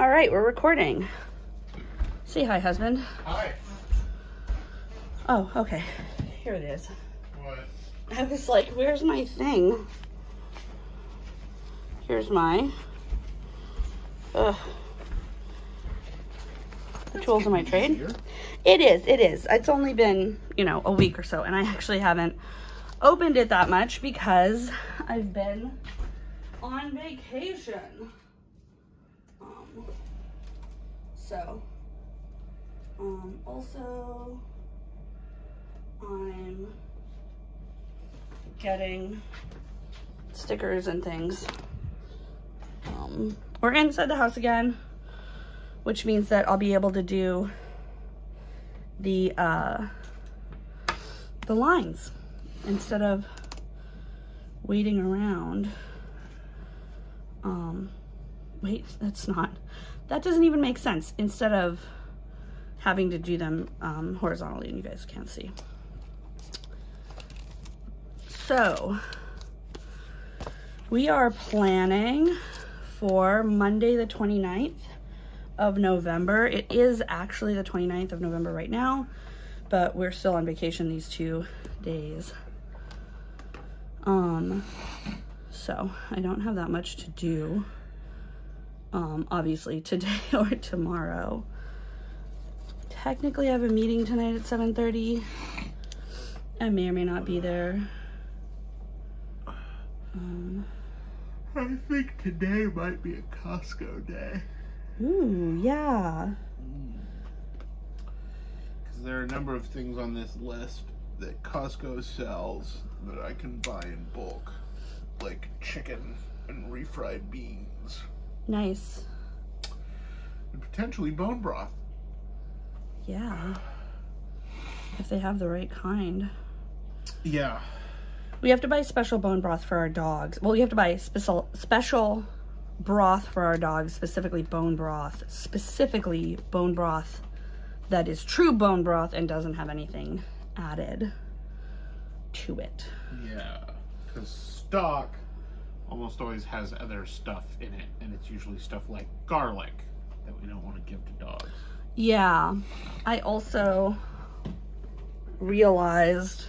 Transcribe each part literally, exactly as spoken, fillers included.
All right, we're recording. Say hi, husband. Hi. Oh, okay. Here it is. What? I was like, where's my thing? Here's my... Ugh. The That's tools of my trade. Easier. It is, it is. It's only been, you know, a week or so, and I actually haven't opened it that much because I've been on vacation. Um, so, um, also, I'm getting stickers and things. Um, we're inside the house again, which means that I'll be able to do the, uh, the lines instead of waiting around. Um, wait, that's not, that doesn't even make sense. Instead of having to do them um, horizontally, and you guys can't see. So we are planning for Monday the twenty-ninth of November. It is actually the twenty-ninth of November right now, but we're still on vacation these two days. Um, so I don't have that much to do, um, obviously today or tomorrow. Technically I have a meeting tonight at seven thirty. I may or may not be there. Um, I think today might be a Costco day. Ooh, yeah. Because there are a number of things on this list that Costco sells that I can buy in bulk, like chicken and refried beans. Nice. And potentially bone broth. Yeah, if they have the right kind. Yeah. We have to buy special bone broth for our dogs. Well, you have to buy special special broth for our dogs, specifically bone broth, specifically bone broth that is true bone broth and doesn't have anything added to it. Yeah, because stock almost always has other stuff in it, and it's usually stuff like garlic that we don't want to give to dogs. Yeah, I also realized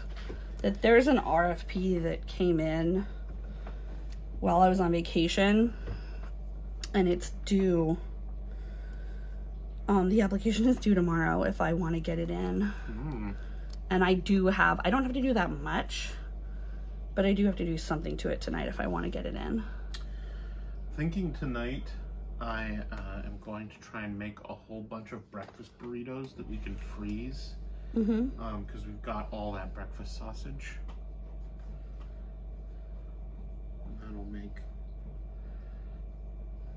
that there's an R F P that came in while I was on vacation, and it's due, um, the application is due tomorrow if I want to get it in. Mm. And I do have, I don't have to do that much, but I do have to do something to it tonight if I want to get it in. Thinking tonight, I uh, am going to try and make a whole bunch of breakfast burritos that we can freeze. Mm-hmm. Um, because we've got all that breakfast sausage. And that'll make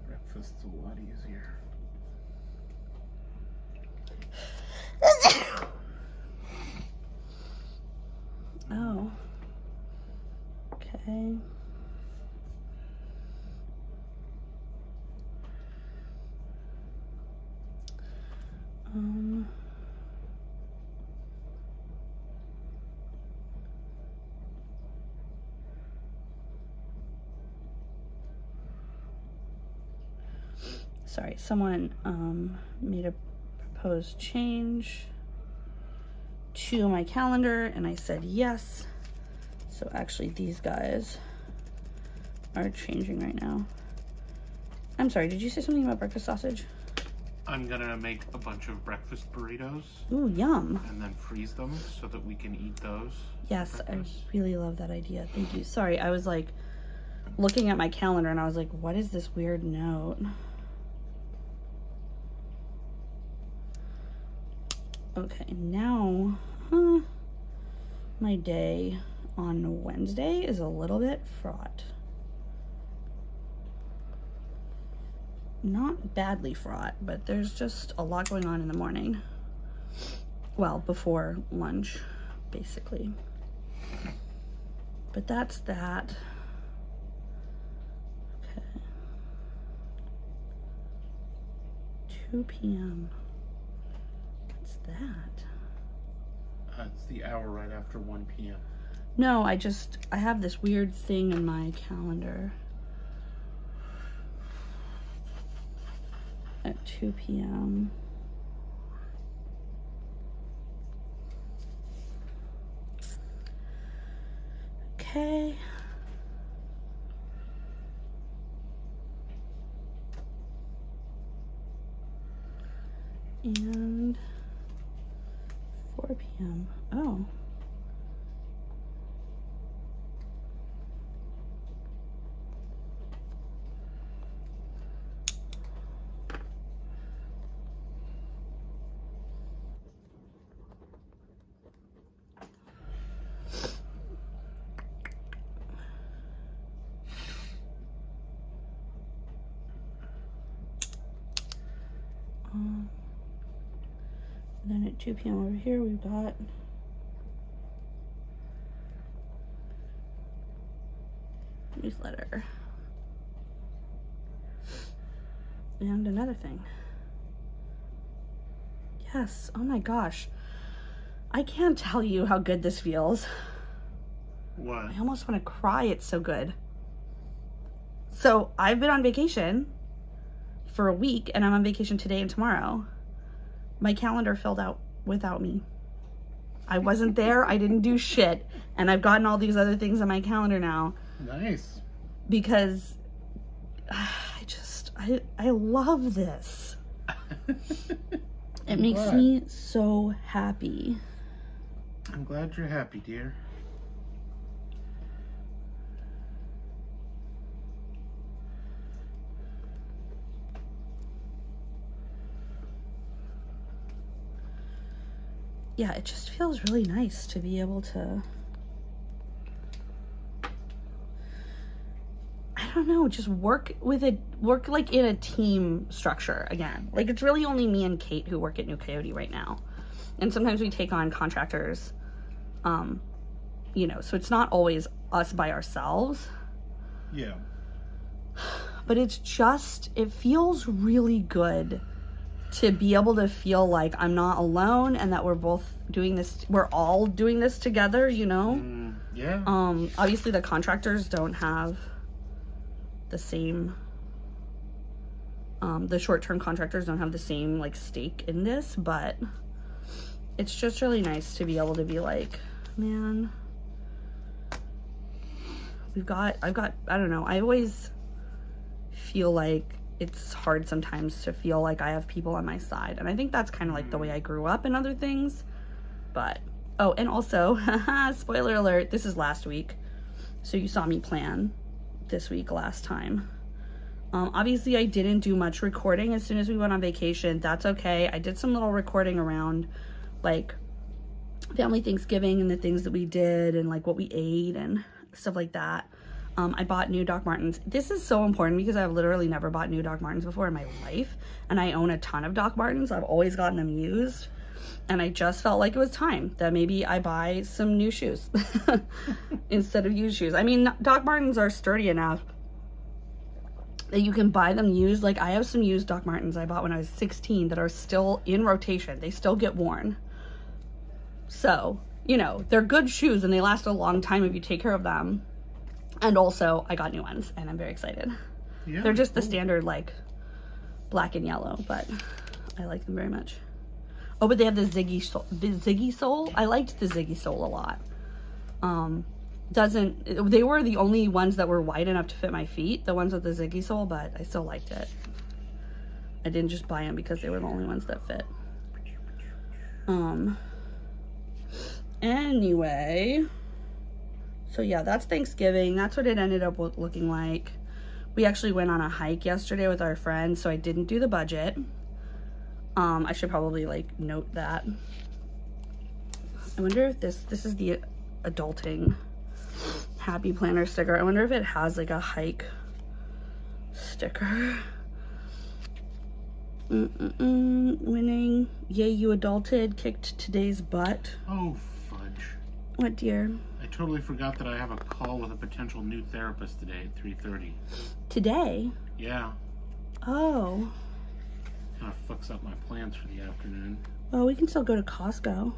breakfast a lot easier. Oh. Okay. Um... Sorry, someone um, made a proposed change to my calendar and I said yes. So actually these guys are changing right now. I'm sorry, did you say something about breakfast sausage? I'm gonna make a bunch of breakfast burritos. Ooh, yum. And then freeze them so that we can eat those. Yes, I really love that idea. Thank you. Sorry, I was like looking at my calendar and I was like, what is this weird note? Okay, now huh, my day on Wednesday is a little bit fraught. Not badly fraught, but there's just a lot going on in the morning. Well, before lunch, basically. But that's that. Okay. two p m that? Uh, it's the hour right after one p m No, I just, I have this weird thing in my calendar. at two p m Okay. And four p m Oh. Um, then at two p m over here, we've got newsletter and another thing. Yes, oh my gosh. I can't tell you how good this feels. What? I almost want to cry, it's so good. So I've been on vacation for a week, and I'm on vacation today and tomorrow. My calendar filled out without me. I wasn't there, I didn't do shit, and I've gotten all these other things on my calendar now. Nice. Because uh, I just, I, I love this. It makes glad. me so happy. I'm glad you're happy, dear. Yeah, it just feels really nice to be able to, I don't know, just work with it, work like in a team structure again. Like, it's really only me and Kate who work at New Coyote right now. And sometimes we take on contractors, um, you know, so it's not always us by ourselves. Yeah. But it's just, it feels really good to be able to feel like I'm not alone and that we're both doing this, we're all doing this together, you know? Mm, yeah. Um, obviously the contractors don't have the same, um, the short-term contractors don't have the same like stake in this, but it's just really nice to be able to be like, man, we've got, I've got, I don't know, I always feel like it's hard sometimes to feel like I have people on my side. And I think that's kind of like the way I grew up in other things. But, oh, and also, spoiler alert, this is last week. So you saw me plan this week last time. Um, obviously, I didn't do much recording as soon as we went on vacation. That's okay. I did some little recording around, like, family Thanksgiving and the things that we did and, like, what we ate and stuff like that. Um, I bought new Doc Martens. This is so important because I've literally never bought new Doc Martens before in my life. And I own a ton of Doc Martens. I've always gotten them used. And I just felt like it was time that maybe I buy some new shoes instead of used shoes. I mean, Doc Martens are sturdy enough that you can buy them used. Like, I have some used Doc Martens I bought when I was sixteen that are still in rotation. They still get worn. So, you know, they're good shoes and they last a long time if you take care of them. And also, I got new ones, and I'm very excited. Yeah, they're just cool. The standard, like, black and yellow, but I like them very much. Oh, but they have the Ziggy sole. The Ziggy sole? I liked the Ziggy sole a lot. Um, doesn't... They were the only ones that were wide enough to fit my feet, the ones with the Ziggy sole, but I still liked it. I didn't just buy them because they were the only ones that fit. Um. Anyway... So yeah, that's Thanksgiving. That's what it ended up looking like. We actually went on a hike yesterday with our friends, so I didn't do the budget. Um, I should probably like note that. I wonder if this, this is the adulting happy planner sticker. I wonder if it has like a hike sticker. Mm-mm-mm, winning. Yay, you adulted, kicked today's butt. Oh, fudge. What, dear? I totally forgot that I have a call with a potential new therapist today at three thirty. Today? Yeah. Oh. Kind of fucks up my plans for the afternoon. Well, we can still go to Costco.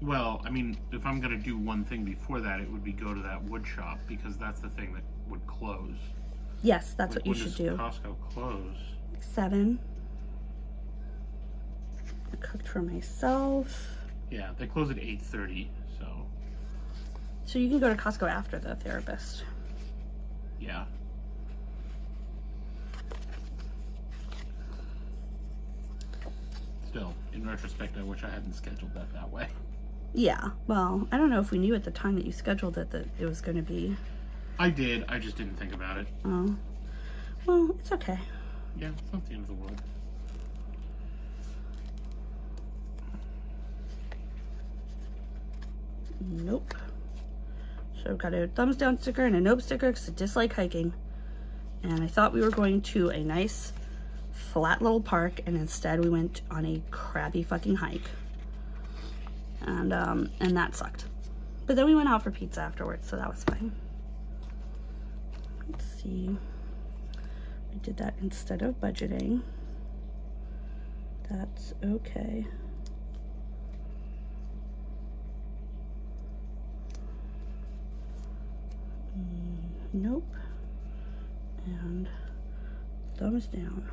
Well, I mean, if I'm going to do one thing before that, it would be go to that wood shop, because that's the thing that would close. Yes, that's like, what you should do. When does Costco close? seven. I cooked for myself. Yeah, they close at eight thirty, so. So you can go to Costco after the therapist. Yeah. Still, in retrospect, I wish I hadn't scheduled that that way. Yeah, well, I don't know if we knew at the time that you scheduled it that it was going to be. I did, I just didn't think about it. Oh. Well, it's okay. Yeah, it's not the end of the world. Nope. So I've got a thumbs down sticker and a nope sticker because I dislike hiking. And I thought we were going to a nice flat little park, and instead we went on a crappy fucking hike. And um, and that sucked. But then we went out for pizza afterwards, so that was fine. Let's see. I did that instead of budgeting. That's okay. Nope. And thumbs down.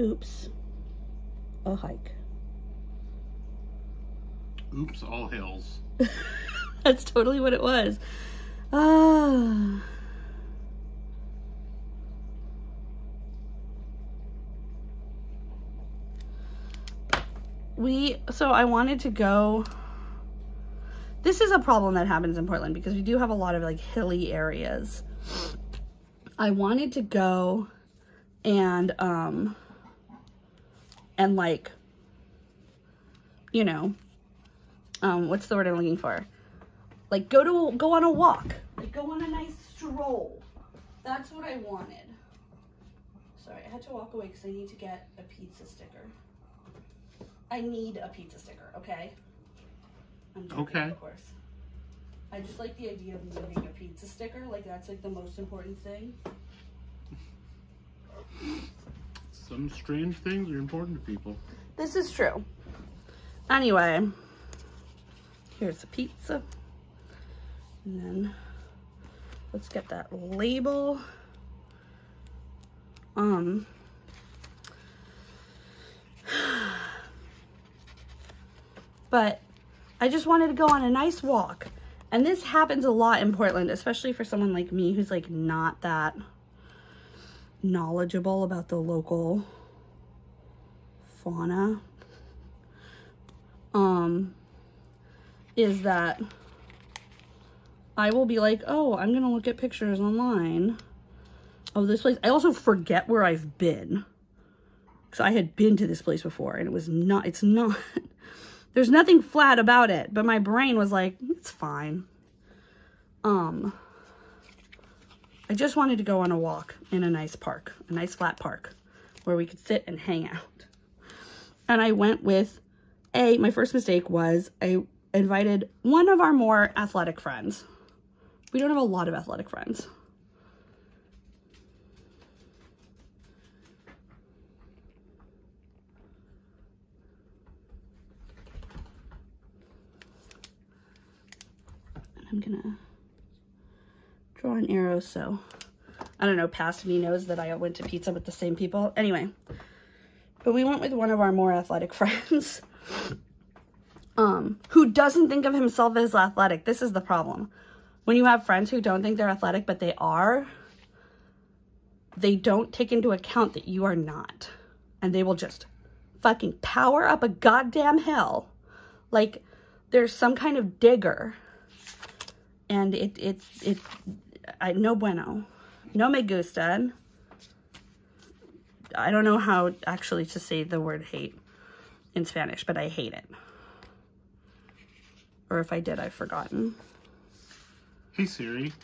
Oops. A hike. Oops, all hills. That's totally what it was. Ah. We, so I wanted to go, this is a problem that happens in Portland because we do have a lot of like hilly areas. I wanted to go and, um, and like, you know, um, what's the word I'm looking for? Like go to, go on a walk, like go on a nice stroll. That's what I wanted. Sorry, I had to walk away because I need to get a pizza sticker. I need a pizza sticker, okay? I'm joking, okay. Of course. I just like the idea of needing a pizza sticker. Like, that's like the most important thing. Some strange things are important to people. This is true. Anyway, here's the pizza. And then let's get that label. Um... But I just wanted to go on a nice walk. And this happens a lot in Portland, especially for someone like me who's like not that knowledgeable about the local fauna. Um, is that I will be like, oh, I'm gonna look at pictures online of this place. I also forget where I've been. Because I had been to this place before and it was not, it's not... There's nothing flat about it, but my brain was like, it's fine. Um, I just wanted to go on a walk in a nice park, a nice flat park where we could sit and hang out. And I went with, A, my first mistake was I invited one of our more athletic friends. We don't have a lot of athletic friends. I'm gonna draw an arrow so, I don't know, past me knows that I went to pizza with the same people. Anyway, but we went with one of our more athletic friends um, who doesn't think of himself as athletic. This is the problem. When you have friends who don't think they're athletic, but they are, they don't take into account that you are not. And they will just fucking power up a goddamn hill. Like, there's some kind of digger. And it, it, it, I, no bueno, no me gusta. I don't know how actually to say the word hate in Spanish, but I hate it. Or if I did, I've forgotten. Hey Siri,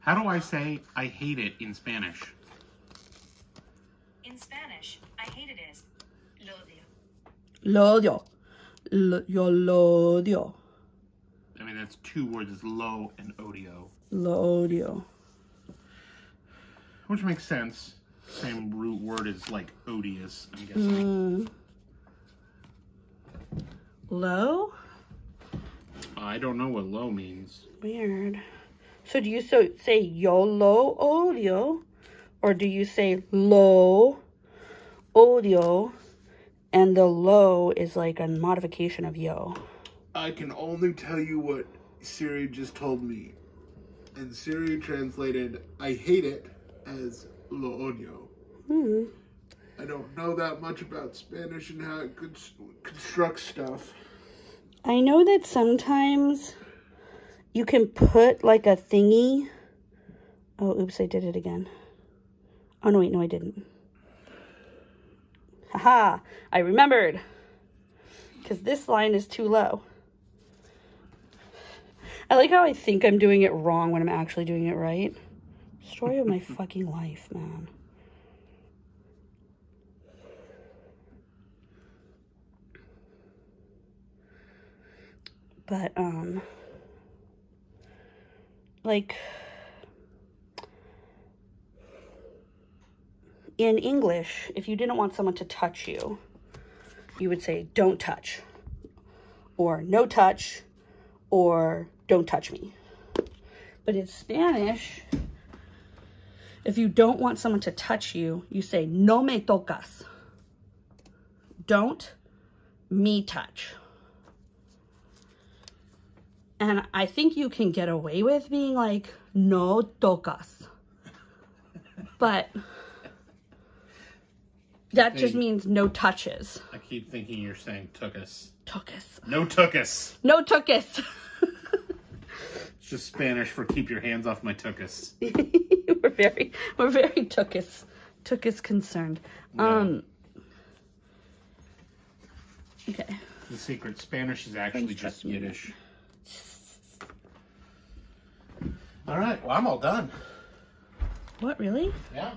how do I say I hate it in Spanish? In Spanish, I hate it is lo odio. Lo odio. Lo, yo lo odio. I mean, that's two words, is lo and odio. Lo odio. Which makes sense. Same root word is like odious, I'm guessing. Mm. Lo? I don't know what low means. Weird. So do you so say YOLO audio, or do you say low audio, and the low is like a modification of yo? I can only tell you what Siri just told me. And Siri translated I hate it as lo odio. Hmm. I don't know that much about Spanish and how it could construct stuff. I know that sometimes you can put like a thingy. Oh, oops, I did it again. Oh, no, wait, no, I didn't. Haha, I remembered. Because this line is too low. I like how I think I'm doing it wrong when I'm actually doing it right. Story of my fucking life, man. But, um, like, in English, if you didn't want someone to touch you, you would say, don't touch, or no touch, or don't touch me. But in Spanish, if you don't want someone to touch you, you say, no me tocas. Don't me touch. And I think you can get away with being like, no tocas. But that just means no touches. I keep thinking you're saying tookus. Tookus. No tookus. No tookus. It's just Spanish for keep your hands off my tookus. we're very, we're very tookus. Tookus concerned. Yeah. Um, okay. The secret Spanish is actually just Yiddish. Me. All right, well, I'm all done. What, really? Yeah.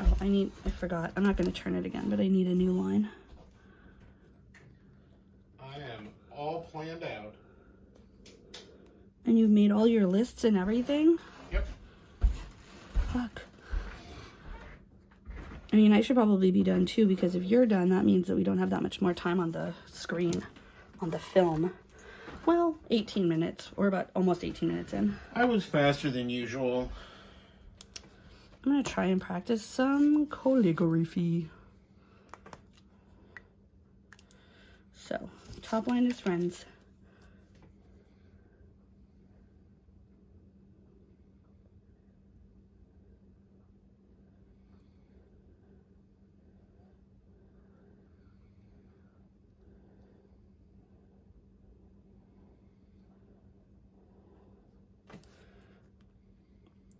Oh, I need, I forgot. I'm not going to turn it again, but I need a new line. I am all planned out. And you've made all your lists and everything? Yep. Fuck. I mean, I should probably be done too, because if you're done, that means that we don't have that much more time on the screen, on the film. Well, eighteen minutes. We're about almost eighteen minutes in. I was faster than usual. I'm going to try and practice some calligraphy. So, top line is friends.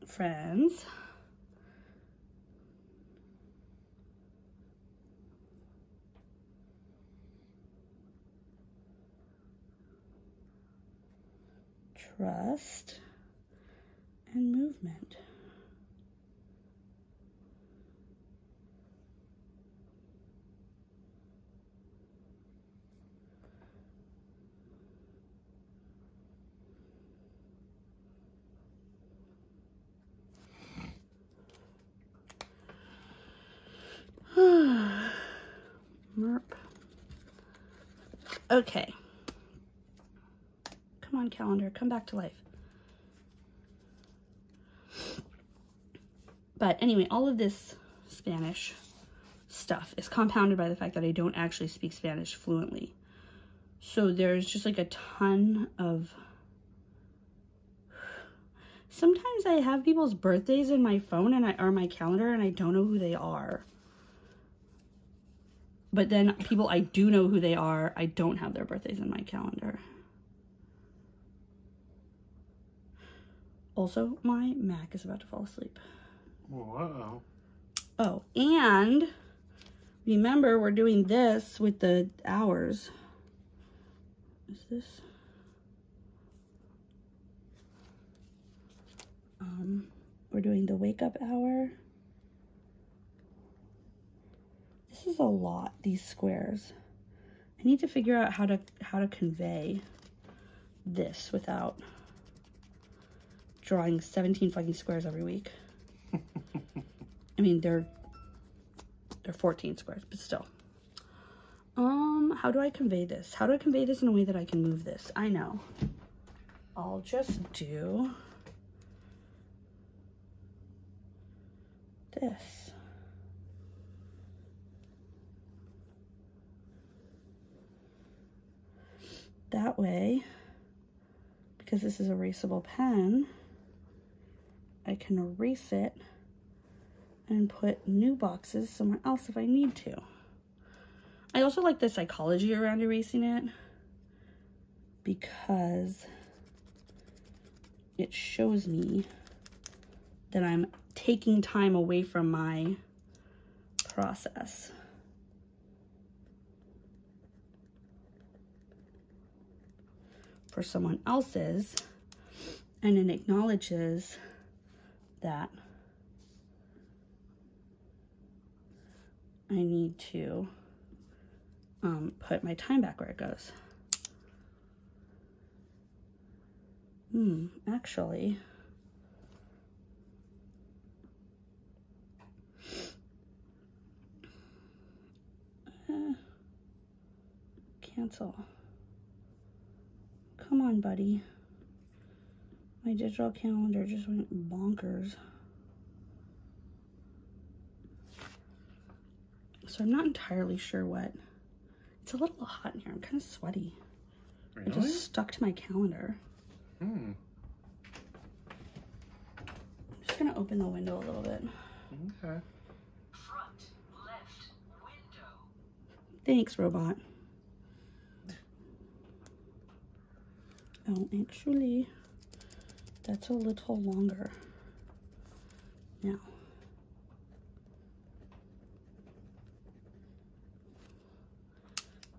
Friends. Trust and movement. Okay. Come on, calendar. Come back to life. But anyway, all of this Spanish stuff is compounded by the fact that I don't actually speak Spanish fluently. So there's just like a ton of... Sometimes I have people's birthdays in my phone and I or my calendar and I don't know who they are. But then people I do know who they are, I don't have their birthdays in my calendar. Also, my Mac is about to fall asleep. Whoa. Oh, and remember we're doing this with the hours. Is this? Um, we're doing the wake up hour. This is a lot, these squares. I need to figure out how to how to convey this without drawing seventeen fucking squares every week. I mean, they're they're fourteen squares, but still. Um, how do I convey this? How do I convey this in a way that I can move this? I know. I'll just do this. That way, because this is an erasable pen, I can erase it and put new boxes somewhere else if I need to. I also like the psychology around erasing it because it shows me that I'm taking time away from my process. For someone else's, and it acknowledges that I need to um, put my time back where it goes. Hmm, actually, uh, cancel. Come on, buddy. My digital calendar just went bonkers. So I'm not entirely sure what. It's a little hot in here. I'm kind of sweaty. Really? It just stuck to my calendar. Hmm. I'm just gonna open the window a little bit. Okay. Front left window. Thanks, robot. Oh, actually, that's a little longer now.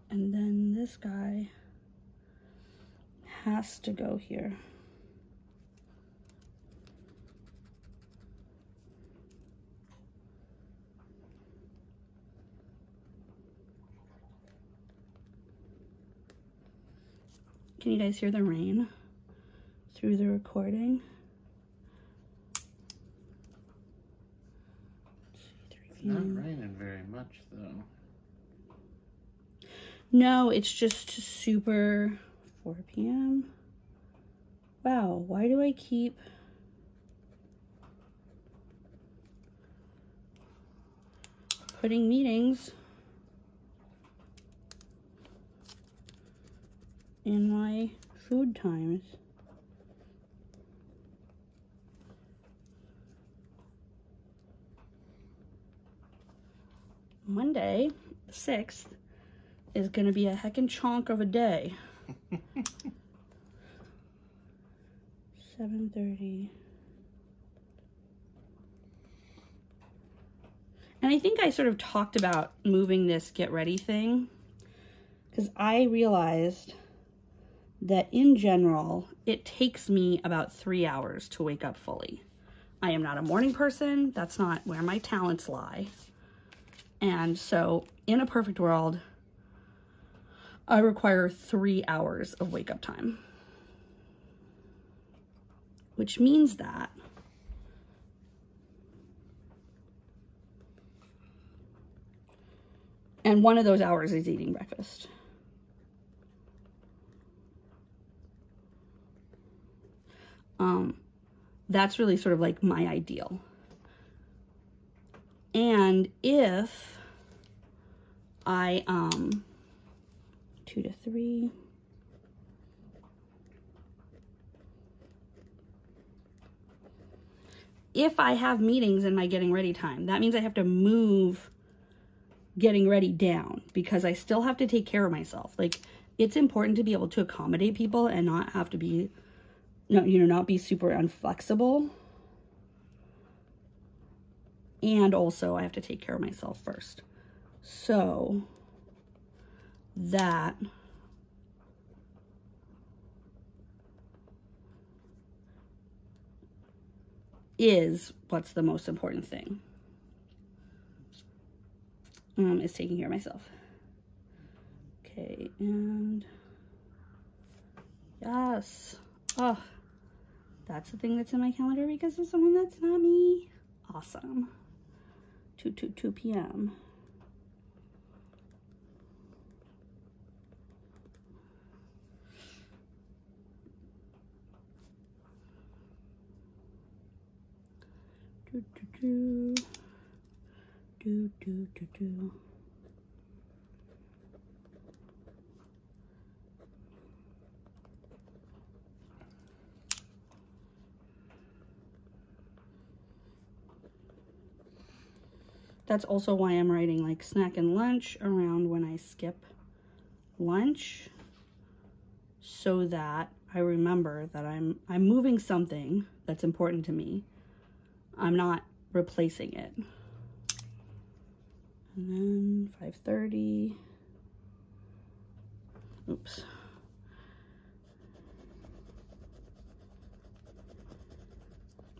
And then this guy has to go here. Can you guys hear the rain through the recording? It's not raining very much though. No, it's just super four P M Wow, why do I keep... putting meetings in my food times? Monday, the sixth, is gonna be a heckin' chonk of a day. seven thirty. And I think I sort of talked about moving this get ready thing, because I realized that in general, it takes me about three hours to wake up fully. I am not a morning person. That's not where my talents lie. And so in a perfect world, I require three hours of wake up time, which means that and one of those hours is eating breakfast. Um, that's really sort of like my ideal. And if I, um, two to three, if I have meetings in my getting ready time, that means I have to move getting ready down because I still have to take care of myself. Like, it's important to be able to accommodate people and not have to be No, you know, not be super unflexible. And also I have to take care of myself first. So that is what's the most important thing, um, is taking care of myself. Okay, and yes. Oh, that's the thing that's in my calendar because of someone that's not me. Awesome. two, two, two P M do do do do do do. That's also why I'm writing like snack and lunch around when I skip lunch, so that I remember that I'm I'm moving something that's important to me. I'm not replacing it. And then five thirty. Oops.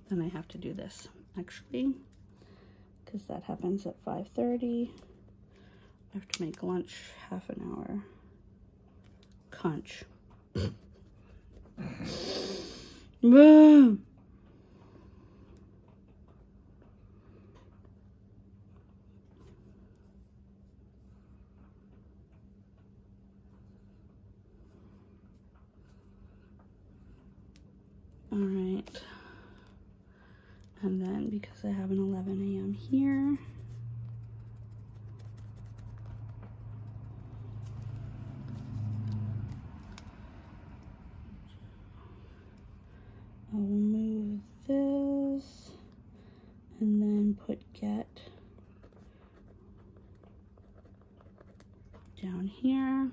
Then I have to do this actually, because that happens at five thirty. I have to make lunch half an hour. Conch. Whoa. All right, and then because I have an eleven A M here, I will move this and then put get down here.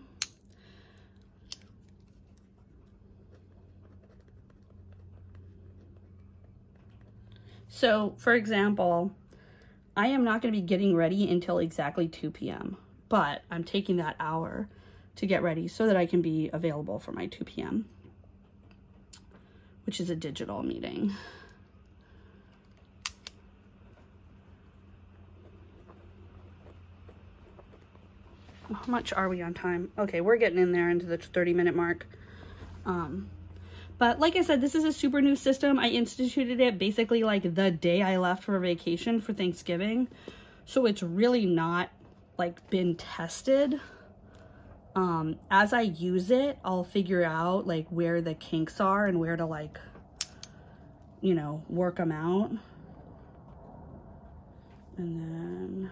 So for example, I am not going to be getting ready until exactly two P M, but I'm taking that hour to get ready so that I can be available for my two P M, which is a digital meeting. How much are we on time? Okay, we're getting in there into the thirty minute mark. Um, but like I said, this is a super new system. I instituted it basically like the day I left for vacation for Thanksgiving. So it's really not like been tested. Um, as I use it, I'll figure out like where the kinks are and where to like, you know, work them out. And then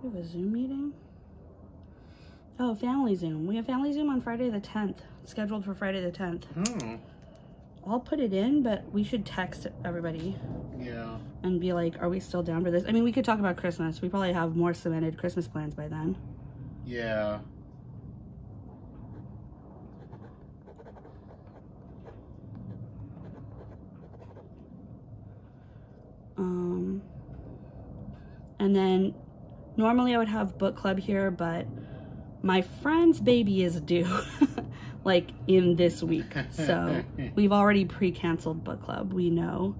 we have a Zoom meeting. Oh, family Zoom. We have family Zoom on Friday the tenth. It's scheduled for Friday the tenth. Hmm. I'll put it in, but we should text everybody. Yeah. And be like, are we still down for this? I mean, we could talk about Christmas. We probably have more cemented Christmas plans by then. Yeah. Um, and then normally I would have book club here, but my friend's baby is due like in this week. So we've already pre-canceled book club. We know.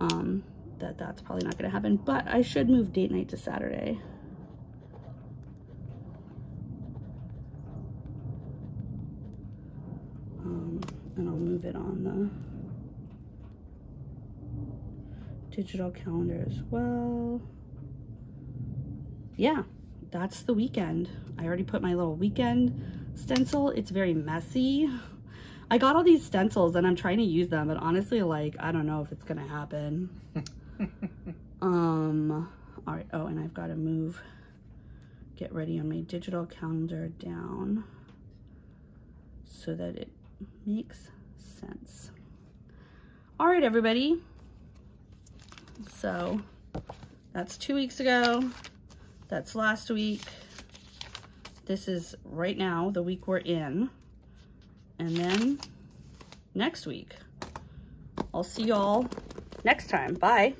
Um, that that's probably not going to happen, but I should move date night to Saturday. Um, and I'll move it on the digital calendar as well. Yeah, that's the weekend. I already put my little weekend stencil. It's very messy. I got all these stencils and I'm trying to use them, but honestly, like, I don't know if it's gonna happen. um, all right, oh, and I've gotta move, get ready on my digital calendar down so that it makes sense. All right, everybody. So that's two weeks ago. That's last week. This is right now, the week we're in. And then next week, I'll see y'all next time. Bye.